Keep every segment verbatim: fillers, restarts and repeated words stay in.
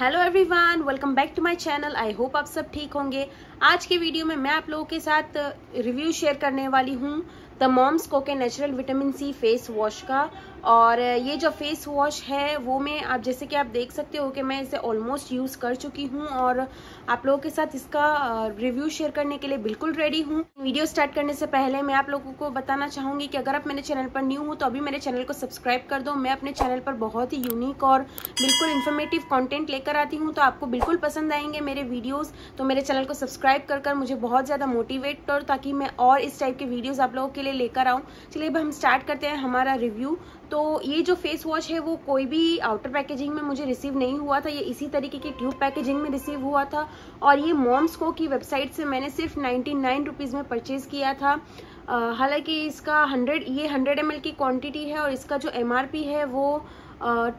Hello everyone, welcome back to my channel. I hope आप सब ठीक होंगे। आज के वीडियो में मैं आप लोगों के साथ रिव्यू शेयर करने वाली हूँ द मॉम्स को के natural vitamin C face wash का। और ये जो फेस वॉश है वो मैं आप जैसे कि आप देख सकते हो कि मैं इसे ऑलमोस्ट यूज़ कर चुकी हूँ और आप लोगों के साथ इसका रिव्यू शेयर करने के लिए बिल्कुल रेडी हूँ। वीडियो स्टार्ट करने से पहले मैं आप लोगों को बताना चाहूँगी कि अगर आप मेरे चैनल पर न्यू हो तो अभी मेरे चैनल को सब्सक्राइब कर दो। मैं अपने चैनल पर बहुत ही यूनिक और बिल्कुल इन्फॉर्मेटिव कॉन्टेंट लेकर आती हूँ, तो आपको बिल्कुल पसंद आएंगे मेरे वीडियोज़। तो मेरे चैनल को सब्सक्राइब कर कर मुझे बहुत ज़्यादा मोटिवेट करो ताकि मैं और इस टाइप के वीडियोज़ आप लोगों के लिए लेकर आऊँ। चलिए अब हम स्टार्ट करते हैं हमारा रिव्यू। तो ये जो फेस वॉश है वो कोई भी आउटर पैकेजिंग में मुझे रिसीव नहीं हुआ था, ये इसी तरीके की ट्यूब पैकेजिंग में रिसीव हुआ था और ये मॉम्स को की वेबसाइट से मैंने सिर्फ नाइन्टी नाइन रुपीज़ में परचेज़ किया था। हालांकि इसका हंड्रेड ये हंड्रेड एम एल की क्वान्टिटी है और इसका जो एम आर पी है वो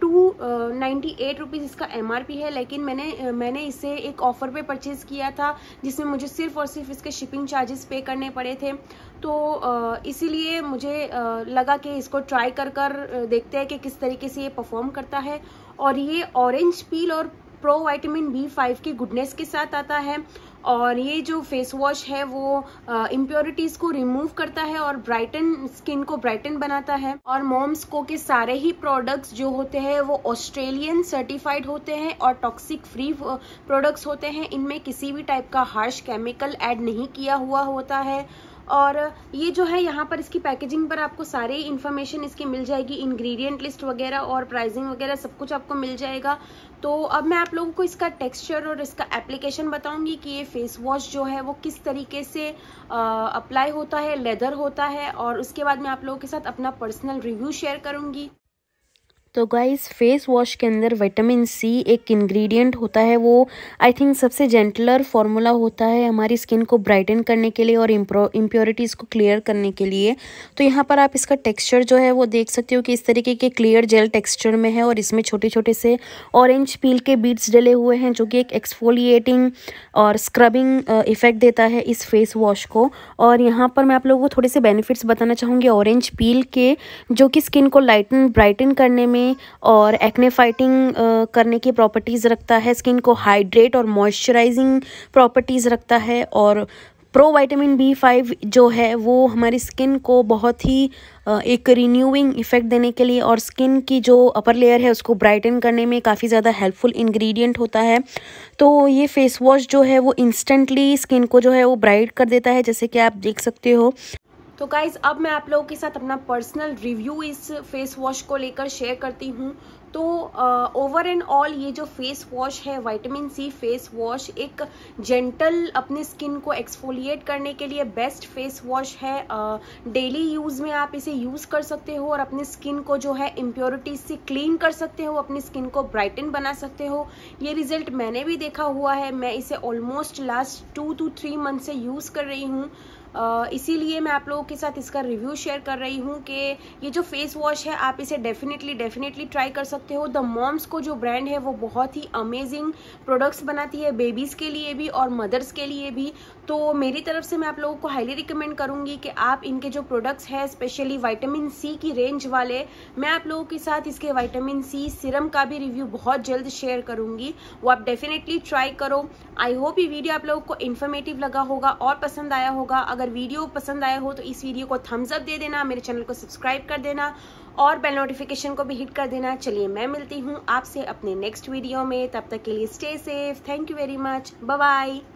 टू नाइन्टी एट रुपीज़ इसका एम आर पी है, लेकिन मैंने uh, मैंने इसे एक ऑफ़र पे परचेज़ किया था जिसमें मुझे सिर्फ और सिर्फ इसके शिपिंग चार्जेस पे करने पड़े थे। तो uh, इसीलिए मुझे uh, लगा कि इसको ट्राई कर कर uh, देखते हैं कि किस तरीके से ये परफॉर्म करता है। और ये ऑरेंज पील और प्रो वाइटामिन बी फाइव की गुडनेस के साथ आता है और ये जो फेस वॉश है वो इम्प्योरिटीज़ को रिमूव करता है और ब्राइटन स्किन को ब्राइटन बनाता है। और मॉम्स को के सारे ही प्रोडक्ट्स जो होते हैं वो ऑस्ट्रेलियन सर्टिफाइड होते हैं और टॉक्सिक फ्री प्रोडक्ट्स होते हैं, इनमें किसी भी टाइप का हार्श केमिकल ऐड नहीं किया हुआ होता है। और ये जो है यहाँ पर इसकी पैकेजिंग पर आपको सारे इन्फॉर्मेशन इसकी मिल जाएगी, इंग्रेडिएंट लिस्ट वगैरह और प्राइसिंग वगैरह सब कुछ आपको मिल जाएगा। तो अब मैं आप लोगों को इसका टेक्सचर और इसका एप्लीकेशन बताऊंगी कि ये फेस वॉश जो है वो किस तरीके से अप्लाई होता है, लेदर होता है, और उसके बाद मैं आप लोगों के साथ अपना पर्सनल रिव्यू शेयर करूँगी। तो गाइस, फेस वॉश के अंदर विटामिन सी एक इंग्रेडिएंट होता है, वो आई थिंक सबसे जेंटलर फार्मूला होता है हमारी स्किन को ब्राइटन करने के लिए और इम्प्योरिटीज़ को क्लियर करने के लिए। तो यहाँ पर आप इसका टेक्सचर जो है वो देख सकते हो कि इस तरीके के क्लियर जेल टेक्सचर में है और इसमें छोटे छोटे से ऑरेंज पील के बीड्स डले हुए हैं जो कि एक एक्सफोलिएटिंग और स्क्रबिंग इफेक्ट देता है इस फेस वॉश को। और यहाँ पर मैं आप लोगों को थोड़े से बेनिफिट्स बताना चाहूँगी ऑरेंज पील के, जो कि स्किन को लाइटन ब्राइटन करने में और एक्ने फाइटिंग करने की प्रॉपर्टीज़ रखता है, स्किन को हाइड्रेट और मॉइस्चराइजिंग प्रॉपर्टीज़ रखता है। और प्रो वाइटामिन बी फाइव जो है वो हमारी स्किन को बहुत ही एक रिन्यूइंग इफ़ेक्ट देने के लिए और स्किन की जो अपर लेयर है उसको ब्राइटन करने में काफ़ी ज़्यादा हेल्पफुल इंग्रेडिएंट होता है। तो ये फेस वॉश जो है वो इंस्टेंटली स्किन को जो है वो ब्राइट कर देता है, जैसे कि आप देख सकते हो। तो गाइज़, अब मैं आप लोगों के साथ अपना पर्सनल रिव्यू इस फेस वॉश को लेकर शेयर करती हूँ। तो ओवर एंड ऑल ये जो फेस वॉश है विटामिन सी फेस वॉश एक जेंटल अपने स्किन को एक्सफोलिएट करने के लिए बेस्ट फेस वॉश है। डेली uh, यूज़ में आप इसे यूज़ कर सकते हो और अपने स्किन को जो है इम्प्योरिटीज से क्लीन कर सकते हो, अपनी स्किन को ब्राइटन बना सकते हो। ये रिजल्ट मैंने भी देखा हुआ है, मैं इसे almost last two two three month से यूज़ कर रही हूँ। Uh, इसीलिए मैं आप लोगों के साथ इसका रिव्यू शेयर कर रही हूँ कि ये जो फेस वॉश है आप इसे डेफिनेटली डेफिनेटली ट्राई कर सकते हो। द मॉम्स को जो ब्रांड है वो बहुत ही अमेजिंग प्रोडक्ट्स बनाती है, बेबीज़ के लिए भी और मदर्स के लिए भी। तो मेरी तरफ से मैं आप लोगों को हाईली रिकमेंड करूँगी कि आप इनके जो प्रोडक्ट्स हैं स्पेशली विटामिन सी की रेंज वाले, मैं आप लोगों के साथ इसके विटामिन सी सीरम का भी रिव्यू बहुत जल्द शेयर करूँगी, वो आप डेफिनेटली ट्राई करो। आई होप ये वीडियो आप लोगों को इन्फॉर्मेटिव लगा होगा और पसंद आया होगा। अगर वीडियो पसंद आया हो तो इस वीडियो को थम्स अप दे देना, मेरे चैनल को सब्सक्राइब कर देना और बेल नोटिफिकेशन को भी हिट कर देना। चलिए मैं मिलती हूँ आपसे अपने नेक्स्ट वीडियो में, तब तक के लिए stay safe. Thank you very much, bye bye.